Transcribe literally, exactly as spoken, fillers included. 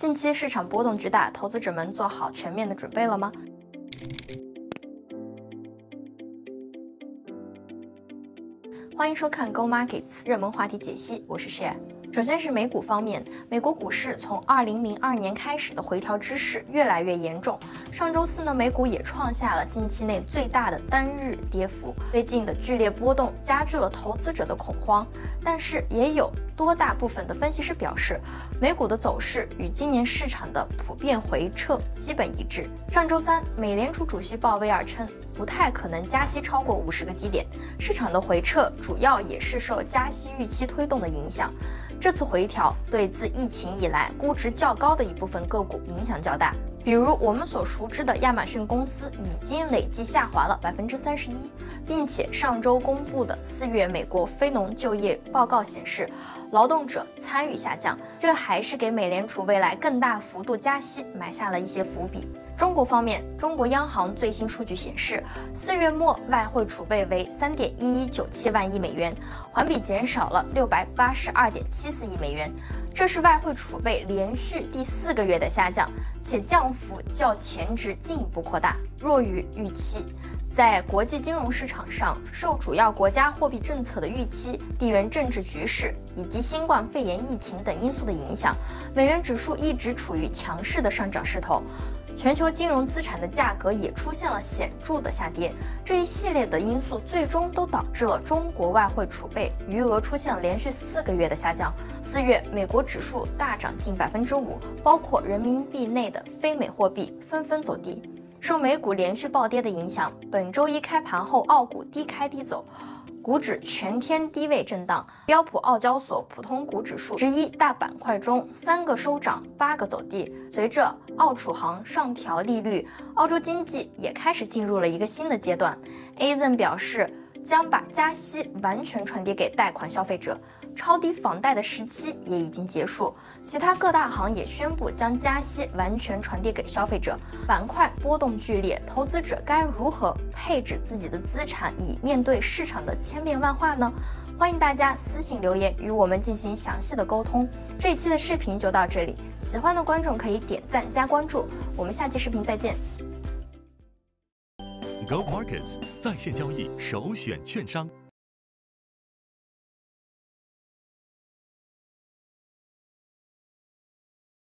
近期市场波动巨大，投资者们做好全面的准备了吗？欢迎收看《Go Markets 热门话题解析》，我是 Share。首先是美股方面，美国股市从二零零二年开始的回调之势越来越严重。上周四呢，美股也创下了近期内最大的单日跌幅。最近的剧烈波动加剧了投资者的恐慌，但是也有多大部分的分析师表示，美股的走势与今年市场的普遍回撤基本一致。上周三，美联储主席鲍威尔称，不太可能加息超过五十个基点，市场的回撤主要也是受加息预期推动的影响。这次回调对自疫情以来估值较高的一部分个股影响较大，比如我们所熟知的亚马逊公司已经累计下滑了百分之三十一，并且上周公布的四月美国非农就业报告显示，劳动者参与下降，这还是给美联储未来更大幅度加息埋下了一些伏笔。中国方面，中国央行最新数据显示，四月末外汇储备为三点一一九七万亿美元，环比减少了六百八十二点七四亿美元，这是外汇储备连续第四个月的下降，且降幅较前值进一步扩大，弱于预期。在国际金融市场上，受主要国家货币政策的预期、地缘政治局势以及新冠肺炎疫情等因素的影响，美元指数一直处于强势的上涨势头。全球金融资产的价格也出现了显著的下跌，这一系列的因素最终都导致了中国外汇储备余额出现了连续四个月的下降。四月，美国指数大涨近百分之五，包括人民币内的非美货币纷纷走低。受美股连续暴跌的影响，本周一开盘后，澳股低开低走。股指全天低位震荡，标普澳交所普通股指数十一大板块中三个收涨，八个走低。随着澳储行上调利率，澳洲经济也开始进入了一个新的阶段。A Z 表示将把加息完全传递给贷款消费者，超低房贷的时期也已经结束。其他各大行也宣布将加息完全传递给消费者。板块波动剧烈，投资者该如何配置自己的资产以面对市场的千变万化呢？欢迎大家私信留言与我们进行详细的沟通。这一期的视频就到这里，喜欢的观众可以点赞加关注，我们下期视频再见。Go Markets 在线交易首选券商。